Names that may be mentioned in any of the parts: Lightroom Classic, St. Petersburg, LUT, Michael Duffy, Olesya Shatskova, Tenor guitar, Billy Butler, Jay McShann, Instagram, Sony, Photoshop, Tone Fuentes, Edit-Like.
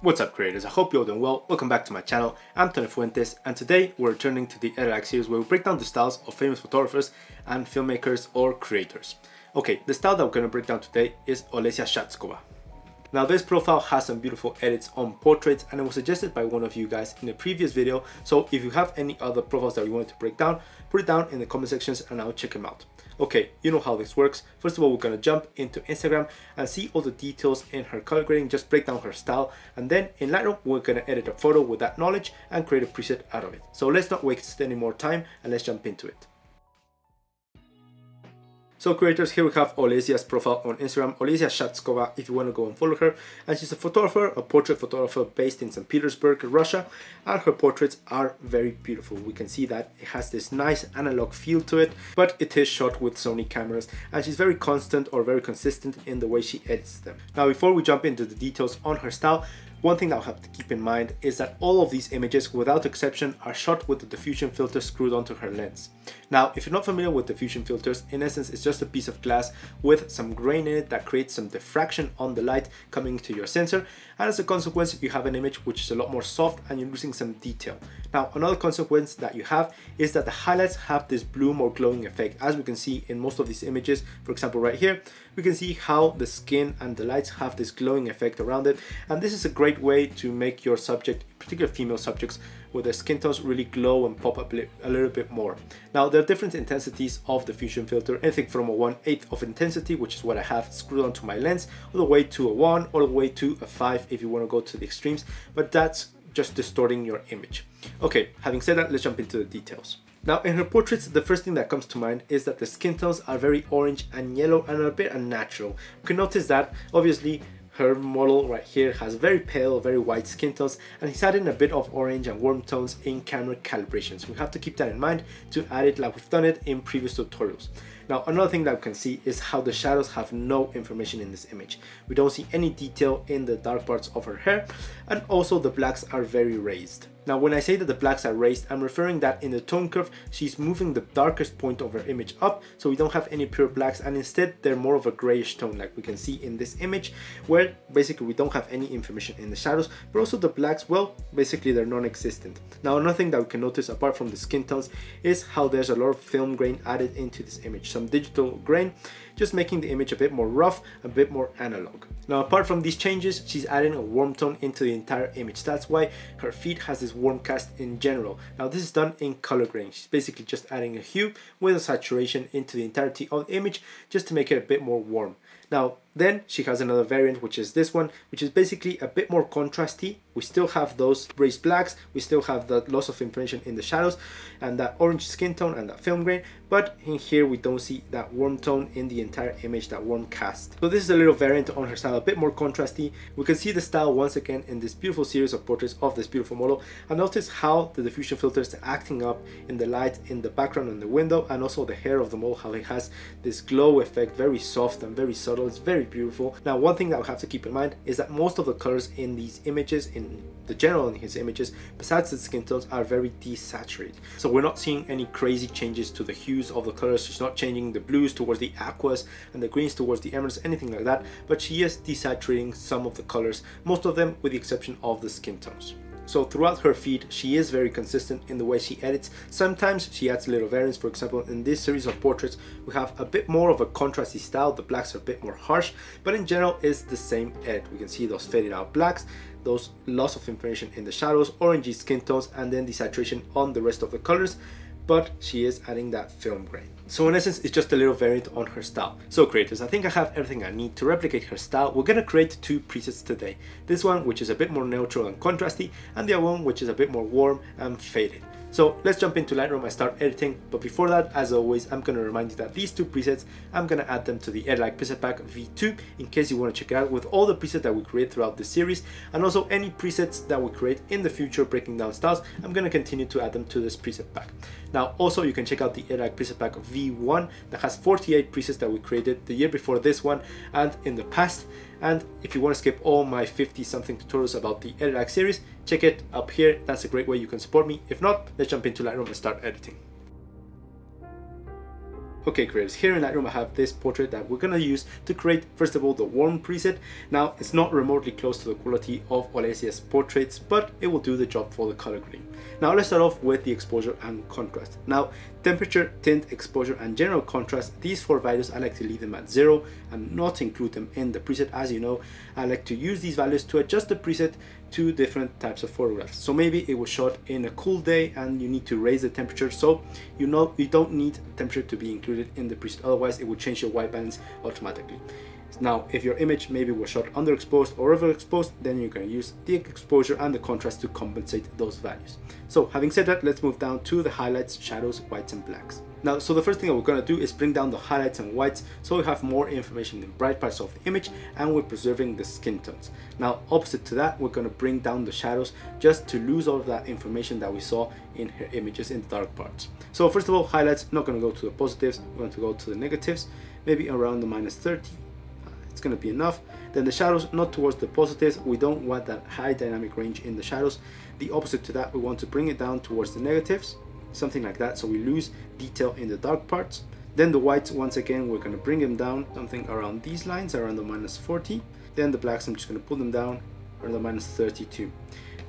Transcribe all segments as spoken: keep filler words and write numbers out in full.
What's up, creators? I hope you're all doing well. Welcome back to my channel. I'm Tone Fuentes, and today we're returning to the Edit-Like series where we break down the styles of famous photographers and filmmakers or creators. Okay, the style that we're going to break down today is Olesya Shatskova. Now, this profile has some beautiful edits on portraits, and it was suggested by one of you guys in a previous video, so if you have any other profiles that you wanted to break down, put it down in the comment sections and I'll check them out. Okay, you know how this works. First of all, we're gonna jump into Instagram and see all the details in her color grading, just break down her style, and then in Lightroom, we're gonna edit a photo with that knowledge and create a preset out of it. So let's not waste any more time and let's jump into it. So creators, here we have Olesya's profile on Instagram, Olesya Shatskova, if you want to go and follow her. And she's a photographer, a portrait photographer based in Saint Petersburg, Russia. And her portraits are very beautiful. We can see that it has this nice analog feel to it, but it is shot with Sony cameras. And she's very constant or very consistent in the way she edits them. Now, before we jump into the details on her style, one thing that I'll have to keep in mind is that all of these images, without exception, are shot with the diffusion filter screwed onto her lens. Now, if you're not familiar with diffusion filters, in essence, it's just a piece of glass with some grain in it that creates some diffraction on the light coming to your sensor. And as a consequence, you have an image which is a lot more soft and you're losing some detail. Now, another consequence that you have is that the highlights have this bloom or glowing effect. As we can see in most of these images, for example, right here, we can see how the skin and the lights have this glowing effect around it. And this is a great way to make your subject, particularly female subjects, where their skin tones really glow and pop up a little bit more. Now, there are different intensities of the diffusion filter, anything from a one eighth of intensity, which is what I have screwed onto my lens, all the way to a one, all the way to a five if you want to go to the extremes, but that's just distorting your image. Okay, having said that, let's jump into the details. Now, in her portraits, the first thing that comes to mind is that the skin tones are very orange and yellow and a bit unnatural. You can notice that, obviously, her model right here has very pale, very white skin tones, and he's adding a bit of orange and warm tones in camera calibrations. We have to keep that in mind to add it like we've done it in previous tutorials. Now, another thing that we can see is how the shadows have no information in this image. We don't see any detail in the dark parts of her hair, and also the blacks are very raised. Now, when I say that the blacks are raised, I'm referring that in the tone curve, she's moving the darkest point of her image up, so we don't have any pure blacks, and instead they're more of a grayish tone, like we can see in this image, where basically we don't have any information in the shadows, but also the blacks, well, basically they're non-existent. Now, another thing that we can notice apart from the skin tones is how there's a lot of film grain added into this image, some digital grain, just making the image a bit more rough, a bit more analog. Now, apart from these changes, she's adding a warm tone into the entire image. That's why her feet has this warm cast in general. Now, this is done in color grading. She's basically just adding a hue with a saturation into the entirety of the image just to make it a bit more warm. Now, then she has another variant, which is this one, which is basically a bit more contrasty. We still have those raised blacks, we still have that loss of information in the shadows and that orange skin tone and that film grain, but in here we don't see that warm tone in the entire image, that warm cast. So this is a little variant on her style, a bit more contrasty. We can see the style once again in this beautiful series of portraits of this beautiful model, and notice how the diffusion filter is acting up in the light, in the background, in the window, and also the hair of the model, how it has this glow effect, very soft and very subtle. It's very beautiful. Now, one thing that we have to keep in mind is that most of the colors in these images, in the general in his images, besides the skin tones, are very desaturated. So we're not seeing any crazy changes to the hues of the colors. She's not changing the blues towards the aquas and the greens towards the emeralds, anything like that, but she is desaturating some of the colors, most of them with the exception of the skin tones. So throughout her feed, she is very consistent in the way she edits. Sometimes she adds little variants. For example, in this series of portraits, we have a bit more of a contrasty style. The blacks are a bit more harsh, but in general, it's the same edit. We can see those faded out blacks, those loss of information in the shadows, orangey skin tones, and then the saturation on the rest of the colors, but she is adding that film grain. So in essence, it's just a little variant on her style. So creators, I think I have everything I need to replicate her style. We're gonna create two presets today. This one, which is a bit more neutral and contrasty, and the other one, which is a bit more warm and faded. So let's jump into Lightroom and start editing. But before that, as always, I'm gonna remind you that these two presets, I'm gonna add them to the Edit-Like Preset Pack V two, in case you wanna check it out with all the presets that we create throughout this series, and also any presets that we create in the future breaking down styles, I'm gonna continue to add them to this preset pack. Now, also you can check out the Edit-Like Preset Pack V two V one that has forty-eight presets that we created the year before this one and in the past. And if you want to skip all my fifty something tutorials about the Edit-Like series, check it up here. That's a great way you can support me. If not, let's jump into Lightroom and start editing. Okay creators, here in Lightroom I have this portrait that we're gonna use to create first of all the warm preset. Now it's not remotely close to the quality of Olesya's portraits, but it will do the job for the color grading. Now let's start off with the exposure and contrast. Now temperature, tint, exposure and general contrast, these four values I like to leave them at zero and not include them in the preset. As you know, I like to use these values to adjust the preset to different types of photographs. So maybe it was shot in a cool day and you need to raise the temperature, so you know you don't need temperature to be included in the preset, otherwise it will change your white balance automatically. Now if your image maybe was shot underexposed or overexposed, then you're going to use the exposure and the contrast to compensate those values. So having said that, let's move down to the highlights, shadows, whites and blacks. Now, so the first thing that we're going to do is bring down the highlights and whites so we have more information in bright parts of the image and we're preserving the skin tones. Now, opposite to that, we're going to bring down the shadows just to lose all of that information that we saw in her images in the dark parts. So first of all, highlights, not going to go to the positives, we're going to go to the negatives, maybe around the minus thirty. It's going to be enough. Then the shadows, not towards the positives, we don't want that high dynamic range in the shadows. The opposite to that, we want to bring it down towards the negatives, something like that, so we lose detail in the dark parts. Then the whites, once again, we're going to bring them down something around these lines, around the minus forty. Then the blacks, I'm just going to pull them down around the minus thirty-two.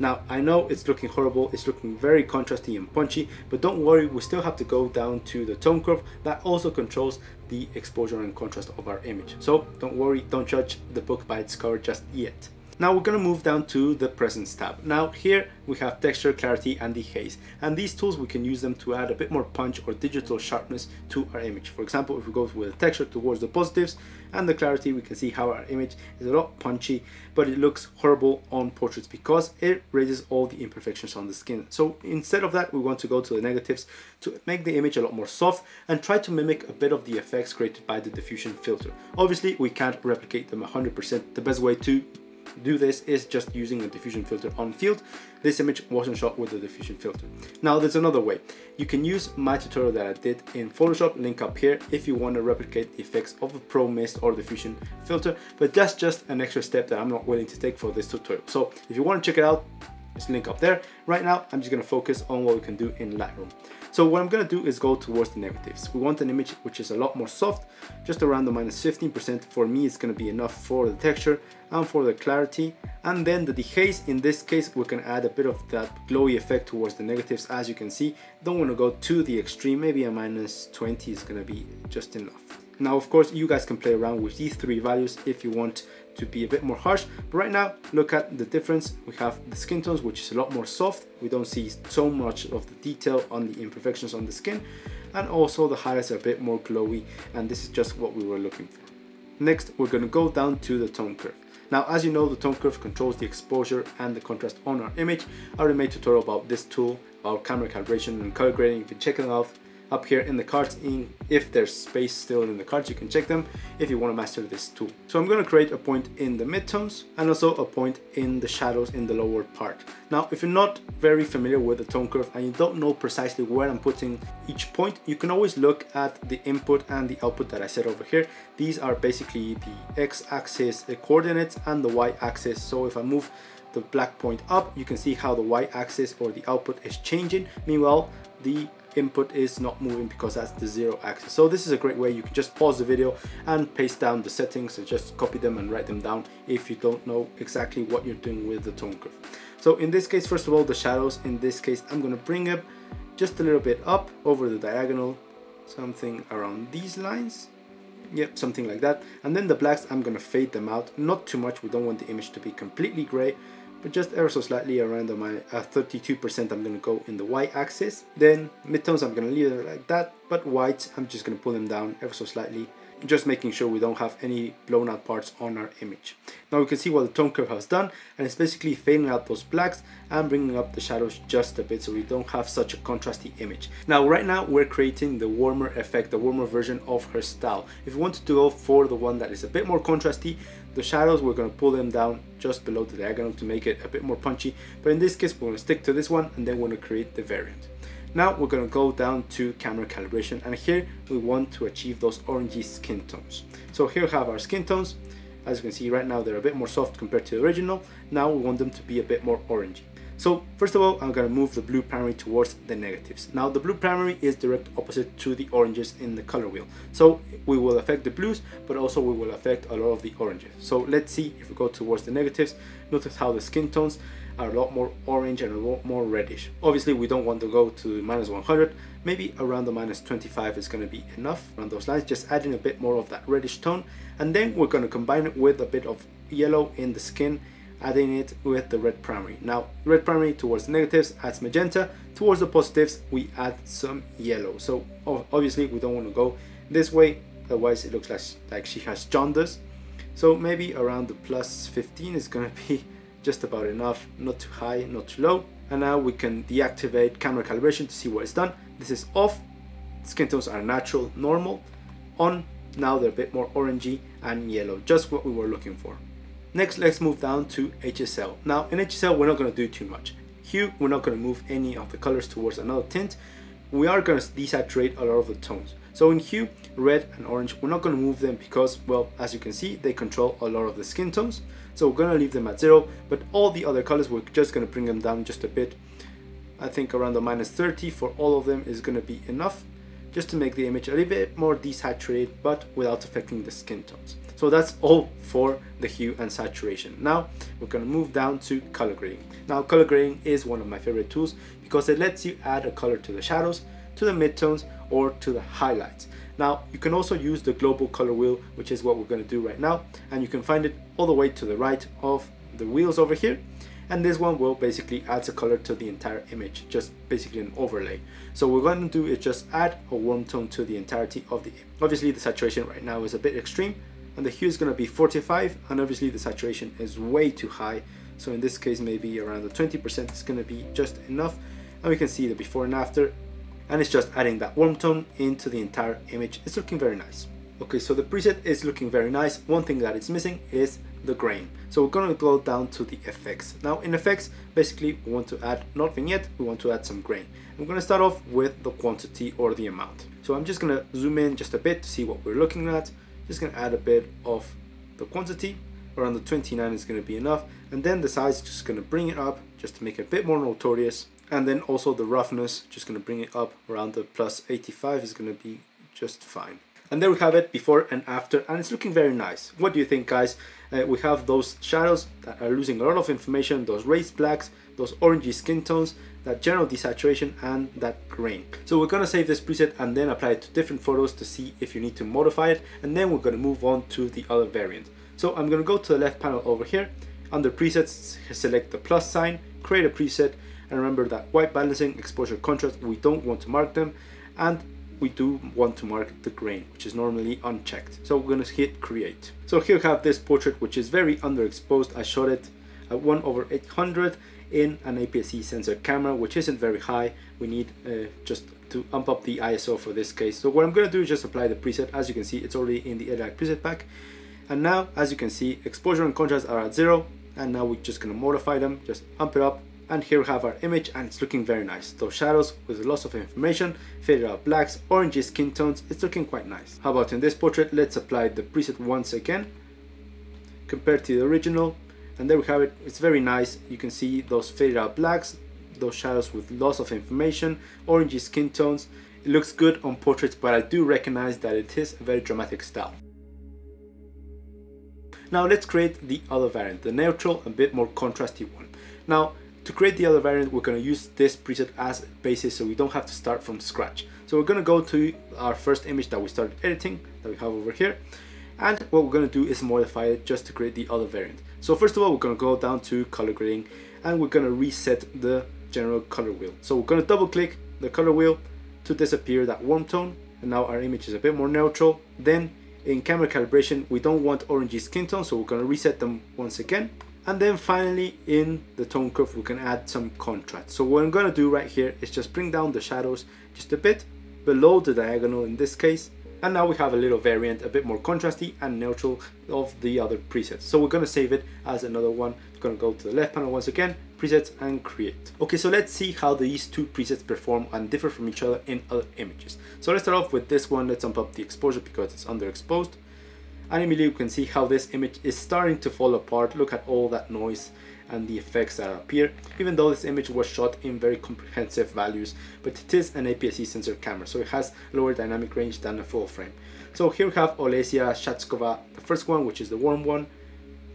Now, I know it's looking horrible, it's looking very contrasty and punchy, but don't worry, we still have to go down to the tone curve that also controls the exposure and contrast of our image. So don't worry, don't judge the book by its cover just yet. Now we're going to move down to the presence tab. Now here we have texture, clarity and the haze, and these tools we can use them to add a bit more punch or digital sharpness to our image. For example, if we go with the texture towards the positives and the clarity, we can see how our image is a lot punchy, but it looks horrible on portraits because it raises all the imperfections on the skin. So instead of that, we want to go to the negatives to make the image a lot more soft and try to mimic a bit of the effects created by the diffusion filter. Obviously we can't replicate them one hundred percent. The best way to do this is just using a diffusion filter on field. This image wasn't shot with the diffusion filter. Now there's another way. You can use my tutorial that I did in Photoshop, link up here, if you want to replicate the effects of a pro mist or diffusion filter, but that's just an extra step that I'm not willing to take for this tutorial. So if you want to check it out, just link up there. Right now I'm just going to focus on what we can do in Lightroom. So what I'm going to do is go towards the negatives. We want an image which is a lot more soft, just around the minus fifteen percent. For me, it's going to be enough for the texture and for the clarity. And then the dehaze, in this case, we can add a bit of that glowy effect towards the negatives. As you can see, don't want to go to the extreme. Maybe a minus twenty is going to be just enough. Now, of course, you guys can play around with these three values if you want to be a bit more harsh, but right now, look at the difference. We have the skin tones, which is a lot more soft. We don't see so much of the detail on the imperfections on the skin, and also the highlights are a bit more glowy, and this is just what we were looking for. Next, we're going to go down to the tone curve. Now, as you know, the tone curve controls the exposure and the contrast on our image. I already made a tutorial about this tool, about camera calibration and color grading. You can check it out up here in the cards. In if there's space still in the cards, you can check them if you want to master this tool. So I'm going to create a point in the midtones and also a point in the shadows in the lower part. Now if you're not very familiar with the tone curve and you don't know precisely where I'm putting each point, you can always look at the input and the output that I said over here. These are basically the x-axis coordinates and the y-axis. So if I move the black point up, you can see how the y-axis or the output is changing, meanwhile the input is not moving because that's the zero axis. So this is a great way. You can just pause the video and paste down the settings and just copy them and write them down if you don't know exactly what you're doing with the tone curve. So in this case, first of all, the shadows, in this case I'm going to bring up just a little bit up over the diagonal, something around these lines. Yep, something like that. And then the blacks, I'm going to fade them out, not too much. We don't want the image to be completely gray, but just ever so slightly around my uh, thirty-two percent. I'm going to go in the y-axis. Then midtones, I'm going to leave it like that, but whites, I'm just going to pull them down ever so slightly, just making sure we don't have any blown out parts on our image. Now we can see what the tone curve has done, and it's basically fading out those blacks and bringing up the shadows just a bit so we don't have such a contrasty image. Now right now we're creating the warmer effect, the warmer version of her style. If you wanted to go for the one that is a bit more contrasty, the shadows, we're going to pull them down just below the diagonal to make it a bit more punchy, but in this case we're going to stick to this one and then we're going to create the variant. Now we're going to go down to camera calibration, and here we want to achieve those orangey skin tones. So here we have our skin tones. As you can see right now, they're a bit more soft compared to the original. Now we want them to be a bit more orangey. So first of all, I'm gonna move the blue primary towards the negatives. Now the blue primary is direct opposite to the oranges in the color wheel. So we will affect the blues, but also we will affect a lot of the oranges. So let's see if we go towards the negatives, notice how the skin tones are a lot more orange and a lot more reddish. Obviously we don't want to go to minus one hundred, maybe around the minus twenty-five is gonna be enough around those lines, just adding a bit more of that reddish tone. And then we're gonna combine it with a bit of yellow in the skin, adding it with the red primary. Now red primary towards the negatives adds magenta, towards the positives we add some yellow. So obviously we don't want to go this way, otherwise it looks like, like she has jaundice. So maybe around the plus fifteen is going to be just about enough, not too high, not too low. And now we can deactivate camera calibration to see what it's done. This is off, skin tones are natural, normal. On, now they're a bit more orangey and yellow, just what we were looking for. Next, let's move down to H S L. Now in H S L, we're not going to do too much. Hue, we're not going to move any of the colors towards another tint. We are going to desaturate a lot of the tones. So in hue, red and orange, we're not going to move them because, well, as you can see, they control a lot of the skin tones. So we're going to leave them at zero, but all the other colors, we're just going to bring them down just a bit. I think around the minus thirty for all of them is going to be enough, just to make the image a little bit more desaturated, but without affecting the skin tones. So that's all for the hue and saturation. Now we're gonna move down to color grading. Now color grading is one of my favorite tools because it lets you add a color to the shadows, to the midtones, or to the highlights. Now you can also use the global color wheel, which is what we're gonna do right now. And you can find it all the way to the right of the wheels over here. And this one will basically adds a color to the entire image, just basically an overlay. So what we're going to do is just add a warm tone to the entirety of the image. Obviously the saturation right now is a bit extreme, and the hue is going to be forty-five, and obviously the saturation is way too high, so in this case maybe around the twenty percent is going to be just enough. And we can see the before and after, and it's just adding that warm tone into the entire image. It's looking very nice. Okay, so the preset is looking very nice. One thing that it's missing is the grain, so we're going to go down to the effects. Now in effects, basically we want to add not vignette, we want to add some grain. I'm going to start off with the quantity or the amount, so I'm just going to zoom in just a bit to see what we're looking at. Just going to add a bit of the quantity, around the twenty-nine is going to be enough, and then the size, just going to bring it up just to make it a bit more notorious. And then also the roughness, just going to bring it up around the plus eighty-five is going to be just fine. And there we have it, before and after, and it's looking very nice. What do you think, guys? Uh, we have those shadows that are losing a lot of information, those raised blacks, those orangey skin tones, that general desaturation, and that grain. So we're going to save this preset and then apply it to different photos to see if you need to modify it, and then we're going to move on to the other variant. So I'm going to go to the left panel over here, under presets, select the plus sign, create a preset, and remember that white balancing, exposure, contrast, we don't want to mark them, and we do want to mark the grain, which is normally unchecked. So we're going to hit create. So here we have this portrait, which is very underexposed. I shot it at one over eight hundred in an A P S C sensor camera, which isn't very high. We need uh, just to amp up the I S O for this case. So what I'm going to do is just apply the preset. As you can see, it's already in the Edit-Like preset pack. And now, as you can see, exposure and contrast are at zero. And now we're just going to modify them, just amp it up. And here we have our image, and it's looking very nice. Those shadows with lots of information, faded out blacks, orangey skin tones, it's looking quite nice. How about in this portrait? Let's apply the preset once again, compared to the original, and there we have it. It's very nice. You can see those faded out blacks, those shadows with lots of information, orangey skin tones. It looks good on portraits, but I do recognize that it is a very dramatic style. Now let's create the other variant, the neutral, a bit more contrasty one. Now, to create the other variant, we're going to use this preset as basis, so we don't have to start from scratch. So we're going to go to our first image that we started editing, that we have over here, and what we're going to do is modify it just to create the other variant. So first of all, we're going to go down to color grading, and we're going to reset the general color wheel. So we're going to double click the color wheel to disappear that warm tone, and now our image is a bit more neutral. Then in camera calibration, we don't want orangey skin tones, so we're going to reset them once again. And then finally, in the tone curve, we can add some contrast. So what I'm going to do right here is just bring down the shadows just a bit below the diagonal in this case. And now we have a little variant, a bit more contrasty and neutral of the other presets. So we're going to save it as another one. We're going to go to the left panel once again, presets, and create. Okay, so let's see how these two presets perform and differ from each other in other images. So let's start off with this one. Let's amp up the exposure because it's underexposed. And immediately you can see how this image is starting to fall apart. Look at all that noise and the effects that appear, even though this image was shot in very comprehensive values, but it is an A P S C sensor camera, so it has lower dynamic range than a full frame. So here we have Olesya Shatskova, the first one, which is the warm one,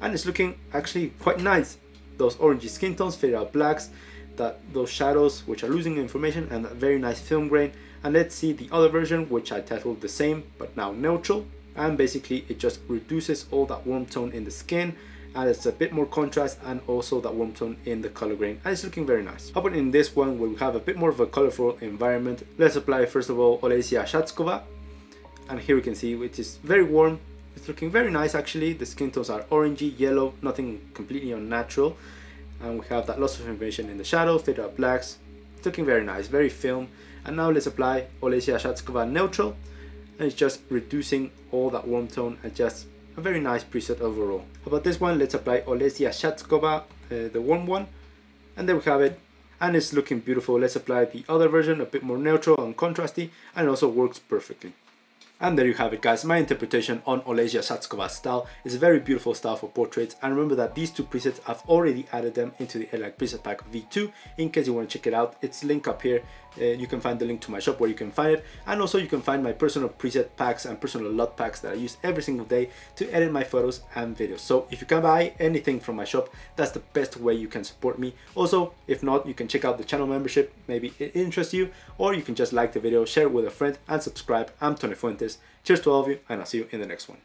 and it's looking actually quite nice. Those orangey skin tones, faded out blacks, that those shadows which are losing information, and a very nice film grain. And let's see the other version, which I titled the same but now neutral, and basically it just reduces all that warm tone in the skin, and it's a bit more contrast, and also that warm tone in the color grain, and it's looking very nice. But in this one, we have a bit more of a colorful environment. Let's apply first of all Olesya Shatskova, and here we can see it is very warm. It's looking very nice actually. The skin tones are orangey, yellow, nothing completely unnatural, and we have that loss of information in the shadow, fade out blacks. It's looking very nice, very film. And now let's apply Olesya Shatskova neutral, and it's just reducing all that warm tone, and just a very nice preset overall. How about this one? Let's apply Olesya Shatskova, uh, the warm one, and there we have it, and it's looking beautiful. Let's apply the other version, a bit more neutral and contrasty, and it also works perfectly. And there you have it, guys, my interpretation on Olesya Shatskova's style. It's a very beautiful style for portraits, and remember that these two presets, I've already added them into the Edit-Like preset pack V two, in case you want to check it out. It's linked up here. Uh, you can find the link to my shop where you can find it, and also you can find my personal preset packs and personal LUT packs that I use every single day to edit my photos and videos. So if you can buy anything from my shop, that's the best way you can support me. Also, if not, you can check out the channel membership, maybe it interests you, or you can just like the video, share it with a friend, and subscribe. I'm Tone Fuentes. Cheers to all of you, and I'll see you in the next one.